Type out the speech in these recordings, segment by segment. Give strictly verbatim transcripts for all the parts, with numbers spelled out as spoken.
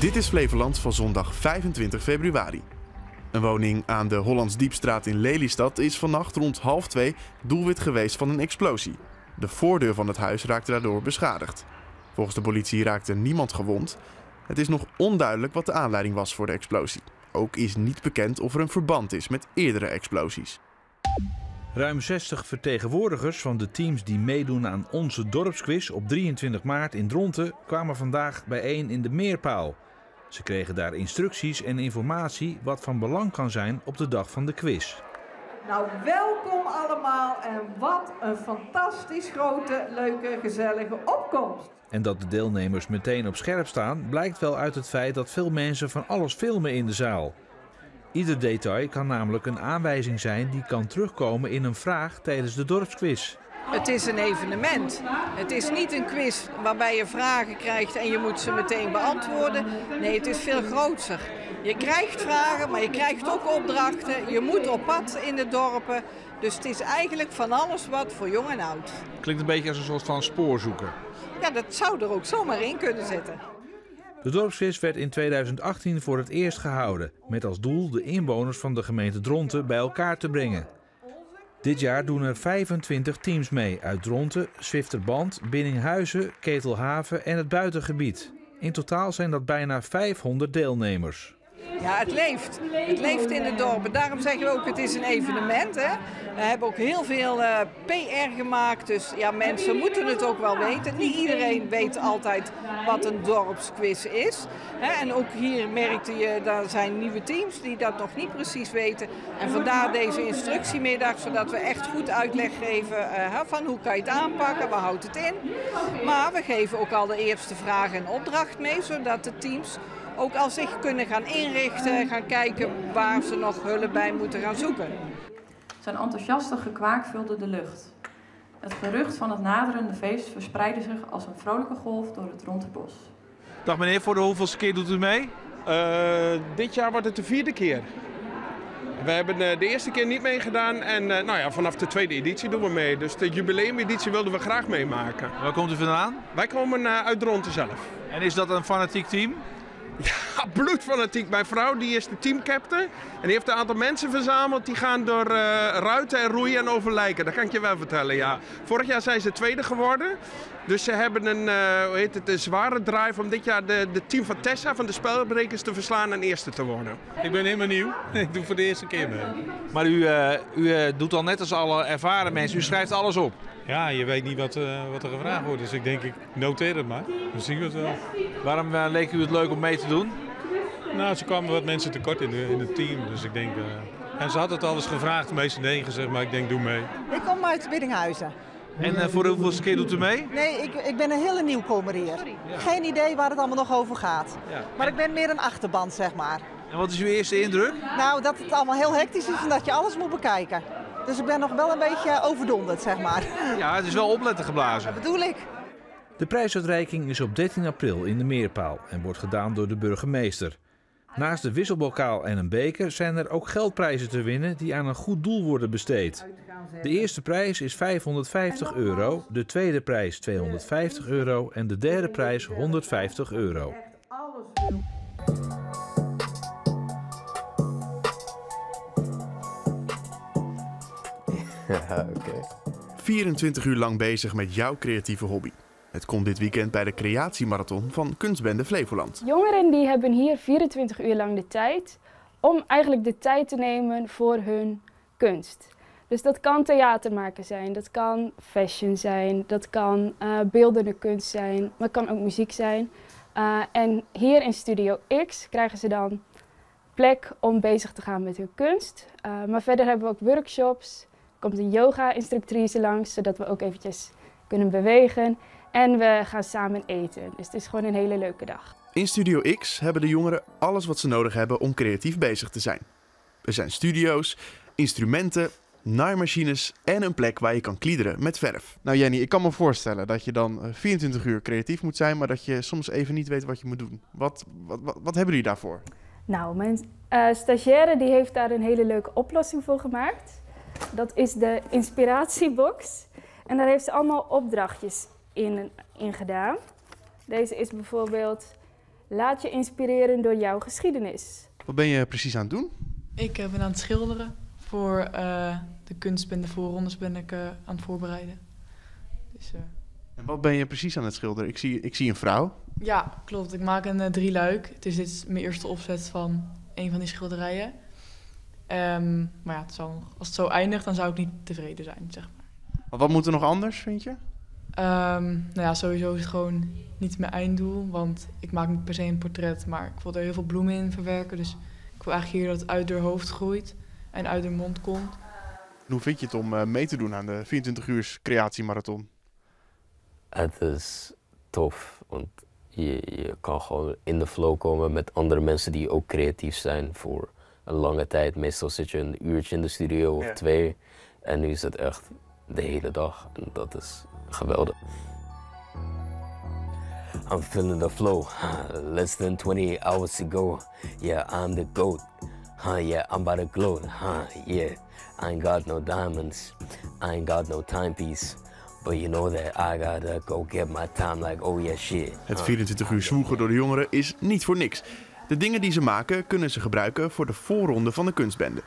Dit is Flevoland van zondag vijfentwintig februari. Een woning aan de Hollands Diepstraat in Lelystad is vannacht rond half twee doelwit geweest van een explosie. De voordeur van het huis raakte daardoor beschadigd. Volgens de politie raakte niemand gewond. Het is nog onduidelijk wat de aanleiding was voor de explosie. Ook is niet bekend of er een verband is met eerdere explosies. Ruim zestig vertegenwoordigers van de teams die meedoen aan onze Dorpskwis op drieëntwintig maart in Dronten kwamen vandaag bijeen in de Meerpaal. Ze kregen daar instructies en informatie wat van belang kan zijn op de dag van de quiz. Nou, welkom allemaal en wat een fantastisch grote, leuke, gezellige opkomst. En dat de deelnemers meteen op scherp staan blijkt wel uit het feit dat veel mensen van alles filmen in de zaal. Ieder detail kan namelijk een aanwijzing zijn die kan terugkomen in een vraag tijdens de dorpsquiz. Het is een evenement. Het is niet een quiz waarbij je vragen krijgt en je moet ze meteen beantwoorden. Nee, het is veel groter. Je krijgt vragen, maar je krijgt ook opdrachten. Je moet op pad in de dorpen. Dus het is eigenlijk van alles wat voor jong en oud. Klinkt een beetje als een soort van spoorzoeker. Ja, dat zou er ook zomaar in kunnen zitten. De dorpsquiz werd in tweeduizend achttien voor het eerst gehouden, met als doel de inwoners van de gemeente Dronten bij elkaar te brengen. Dit jaar doen er vijfentwintig teams mee uit Dronten, Swifterbant, Binnenhuizen, Ketelhaven en het buitengebied. In totaal zijn dat bijna vijfhonderd deelnemers. Ja, het leeft. Het leeft in de dorpen. Daarom zeggen we ook, het is een evenement. Hè? We hebben ook heel veel uh, P R gemaakt, dus ja, mensen moeten het ook wel weten. Niet iedereen weet altijd wat een dorpsquiz is. Hè? En ook hier merkte je, daar zijn nieuwe teams die dat nog niet precies weten. En vandaar deze instructiemiddag, zodat we echt goed uitleg geven uh, van hoe kan je het aanpakken, waar houdt het in. Maar we geven ook al de eerste vraag en opdracht mee, zodat de teams ook al zich kunnen gaan inrichten, gaan kijken waar ze nog hulp bij moeten gaan zoeken. Zijn enthousiaste gekwaak vulde de lucht. Het gerucht van het naderende feest verspreidde zich als een vrolijke golf door het Drontenbos. Dag meneer, voor de hoeveelste keer doet u mee? Uh, dit jaar wordt het de vierde keer. We hebben de eerste keer niet meegedaan en uh, nou ja, vanaf de tweede editie doen we mee. Dus de jubileumeditie wilden we graag meemaken. Waar komt u vandaan? Wij komen uh, uit Dronten zelf. En is dat een fanatiek team? Ja, bloedfanatiek. Mijn vrouw die is de teamcaptain en die heeft een aantal mensen verzameld die gaan door uh, ruiten en roeien en overlijken. Dat kan ik je wel vertellen, ja. Vorig jaar zijn ze tweede geworden, dus ze hebben een, uh, hoe heet het, een zware drive om dit jaar de, de team van Tessa, van de spelbrekers, te verslaan en eerste te worden. Ik ben helemaal nieuw. Ik doe voor de eerste keer mee. Maar u, uh, u uh, doet al net als alle ervaren mensen, u schrijft alles op. Ja, je weet niet wat, uh, wat er gevraagd wordt, dus ik denk, ik noteer het maar. Dan zien we het wel. Waarom uh, leek u het leuk om mee te doen? Nou, ze kwamen wat mensen tekort in, de, in het team, dus ik denk... Uh, en ze had het alles gevraagd, de meeste nee gezegd, maar ik denk, doe mee. Ik kom uit Biddinghuizen. En uh, voor de hoeveelste keer doet u mee? Nee, ik, ik ben een hele nieuwkomer hier. Ja. Geen idee waar het allemaal nog over gaat. Ja. Maar ik ben meer een achterban, zeg maar. En wat is uw eerste indruk? Nou, dat het allemaal heel hectisch is en dat je alles moet bekijken. Dus ik ben nog wel een beetje overdonderd, zeg maar. Ja, het is wel opletten geblazen. Dat bedoel ik. De prijsuitreiking is op dertien april in de Meerpaal en wordt gedaan door de burgemeester. Naast de wisselbokaal en een beker zijn er ook geldprijzen te winnen die aan een goed doel worden besteed. De eerste prijs is vijfhonderdvijftig euro, de tweede prijs tweehonderdvijftig euro en de derde prijs honderdvijftig euro. Ja, okay. vierentwintig uur lang bezig met jouw creatieve hobby. Het komt dit weekend bij de creatiemarathon van Kunstbende Flevoland. Jongeren die hebben hier vierentwintig uur lang de tijd om eigenlijk de tijd te nemen voor hun kunst. Dus dat kan theater maken zijn, dat kan fashion zijn, dat kan uh, beeldende kunst zijn, maar het kan ook muziek zijn. Uh, en hier in Studio X krijgen ze dan plek om bezig te gaan met hun kunst. Uh, maar verder hebben we ook workshops. Er komt een yoga-instructrice langs, zodat we ook eventjes kunnen bewegen. En we gaan samen eten. Dus het is gewoon een hele leuke dag. In Studio X hebben de jongeren alles wat ze nodig hebben om creatief bezig te zijn. Er zijn studio's, instrumenten, naaimachines en een plek waar je kan kliederen met verf. Nou Jenny, ik kan me voorstellen dat je dan vierentwintig uur creatief moet zijn, maar dat je soms even niet weet wat je moet doen. Wat, wat, wat, wat hebben jullie daarvoor? Nou, mijn uh, stagiaire die heeft daar een hele leuke oplossing voor gemaakt. Dat is de inspiratiebox en daar heeft ze allemaal opdrachtjes in, in gedaan. Deze is bijvoorbeeld Laat je inspireren door jouw geschiedenis. Wat ben je precies aan het doen? Ik uh, ben aan het schilderen. Voor uh, de kunstbende voorrondes ben ik uh, aan het voorbereiden. Dus, uh... En wat ben je precies aan het schilderen? Ik zie, ik zie een vrouw. Ja, klopt. Ik maak een uh, drieluik. Dus dit is mijn eerste opzet van een van die schilderijen. Um, maar ja, het zal, als het zo eindigt, dan zou ik niet tevreden zijn, zeg maar. Maar wat moet er nog anders, vind je? Um, nou ja, sowieso is het gewoon niet mijn einddoel. Want ik maak niet per se een portret, maar ik wil er heel veel bloemen in verwerken. Dus ik wil eigenlijk hier dat het uit haar hoofd groeit en uit haar mond komt. Hoe vind je het om mee te doen aan de vierentwintig uur creatiemarathon? Het is tof, want je, je kan gewoon in de flow komen met andere mensen die ook creatief zijn voor een lange tijd. Meestal zit je een uurtje in de studio of ja. twee en nu is het echt de hele dag en dat is geweldig. I'm feeling the flow, less than twenty-eight hours to go, yeah I'm the goat. Huh, yeah, I'm about to glow, huh, yeah. I ain't got no diamonds, I ain't got no timepiece. But you know that I gotta go get my time like oh yeah shit. Huh. Het vierentwintig uur zwoegen door de jongeren is niet voor niks. De dingen die ze maken kunnen ze gebruiken voor de voorronde van de kunstbende.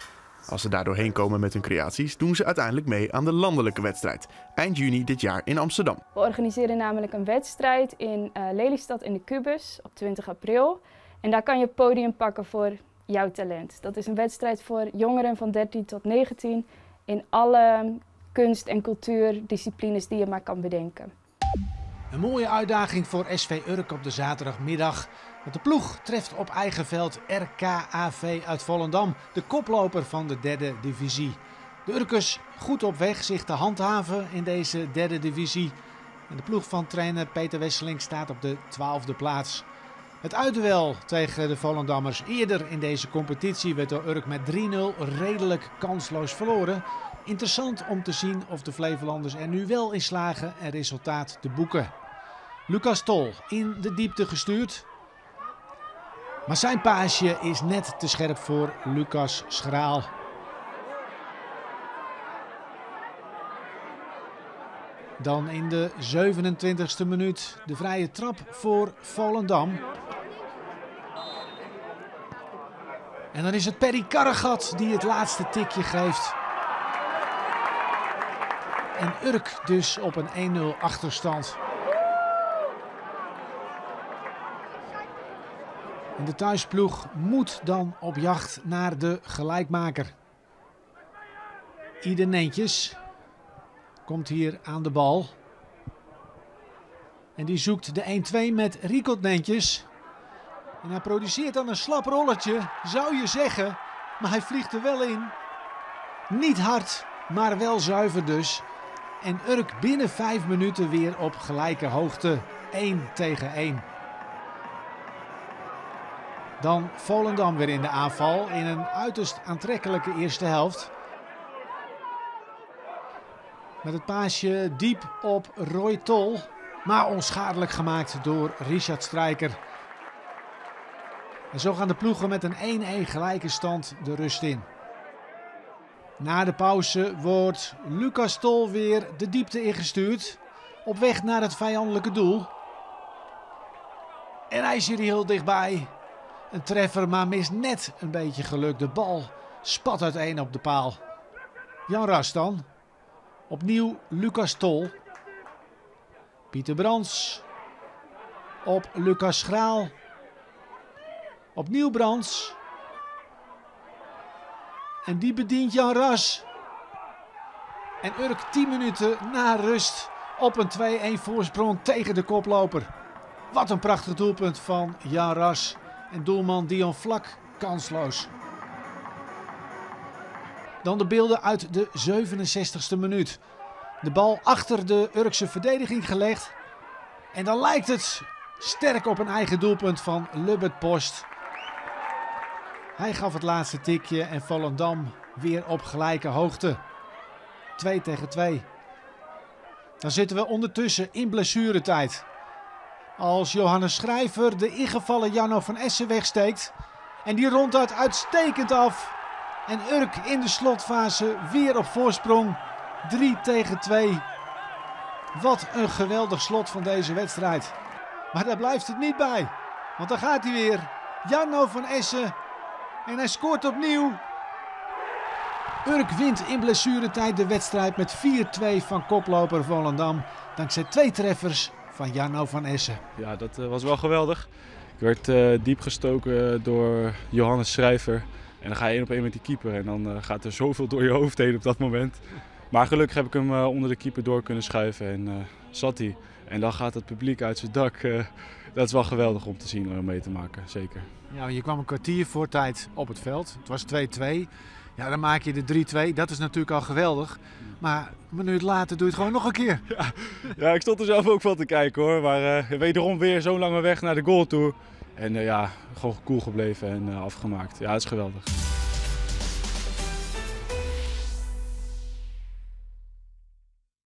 Als ze daar doorheen komen met hun creaties, doen ze uiteindelijk mee aan de landelijke wedstrijd. Eind juni dit jaar in Amsterdam. We organiseren namelijk een wedstrijd in uh, Lelystad in de Kubus op twintig april. En daar kan je podium pakken voor jouw talent. Dat is een wedstrijd voor jongeren van dertien tot negentien in alle kunst- en cultuurdisciplines die je maar kan bedenken. Een mooie uitdaging voor S V Urk op de zaterdagmiddag. Want de ploeg treft op eigen veld R K A V uit Volendam, de koploper van de derde divisie. De Urkers goed op weg zich te handhaven in deze derde divisie. En de ploeg van trainer Peter Wesseling staat op de twaalfde plaats. Het uitduel tegen de Volendammers eerder in deze competitie werd door Urk met drie nul redelijk kansloos verloren. Interessant om te zien of de Flevolanders er nu wel in slagen en resultaat te boeken. Lucas Tol in de diepte gestuurd. Maar zijn paasje is net te scherp voor Lucas Schraal. Dan in de zevenentwintigste minuut de vrije trap voor Volendam. En dan is het Perry Karregat die het laatste tikje geeft. En Urk dus op een één nul achterstand. En de thuisploeg moet dan op jacht naar de gelijkmaker. Ieder Nentjes komt hier aan de bal. En die zoekt de één twee met Rikot Nentjes. En hij produceert dan een slap rolletje, zou je zeggen. Maar hij vliegt er wel in. Niet hard, maar wel zuiver dus. En Urk binnen vijf minuten weer op gelijke hoogte. één tegen één. Dan Volendam weer in de aanval in een uiterst aantrekkelijke eerste helft. Met het paasje diep op Roy Tol, maar onschadelijk gemaakt door Richard Strijker. En zo gaan de ploegen met een één één gelijke stand de rust in. Na de pauze wordt Lucas Tol weer de diepte ingestuurd, op weg naar het vijandelijke doel. En hij is hier heel dichtbij. Een treffer, maar mist net een beetje geluk. De bal spat uiteen op de paal. Jan Ras dan. Opnieuw Lucas Tol. Pieter Brans. Op Lucas Schraal. Opnieuw Brans. En die bedient Jan Ras. En Urk tien minuten na rust op een twee één voorsprong tegen de koploper. Wat een prachtig doelpunt van Jan Ras. En doelman Dion Vlak kansloos. Dan de beelden uit de zevenenzestigste minuut. De bal achter de Urkse verdediging gelegd. En dan lijkt het sterk op een eigen doelpunt van Lubbert Post. Hij gaf het laatste tikje en Volendam weer op gelijke hoogte. twee tegen twee. Dan zitten we ondertussen in blessuretijd. Als Johannes Schrijver de ingevallen Jarno van Essen wegsteekt. En die rondt uit uitstekend af. En Urk in de slotfase weer op voorsprong. drie tegen twee. Wat een geweldig slot van deze wedstrijd. Maar daar blijft het niet bij. Want daar gaat hij weer. Jarno van Essen. En hij scoort opnieuw. Urk wint in blessuretijd de wedstrijd met vier twee van koploper Volendam. Dankzij twee treffers van Jarno van Essen. Ja, dat uh, was wel geweldig. Ik werd uh, diep gestoken door Johannes Schrijver. En dan ga je één op één met die keeper. En dan uh, gaat er zoveel door je hoofd heen op dat moment. Maar gelukkig heb ik hem uh, onder de keeper door kunnen schuiven. En uh, zat hij. En dan gaat het publiek uit zijn dak. Uh, dat is wel geweldig om te zien en om mee te maken, zeker. Ja, je kwam een kwartier voor tijd op het veld. Het was twee twee. Ja, dan maak je de drie twee. Dat is natuurlijk al geweldig. Maar een minuut later doe je het gewoon nog een keer. Ja, ja, ik stond er zelf ook van te kijken hoor. Maar uh, wederom weer zo'n lange weg naar de goal toe. En uh, ja, gewoon cool gebleven en uh, afgemaakt. Ja, dat is geweldig.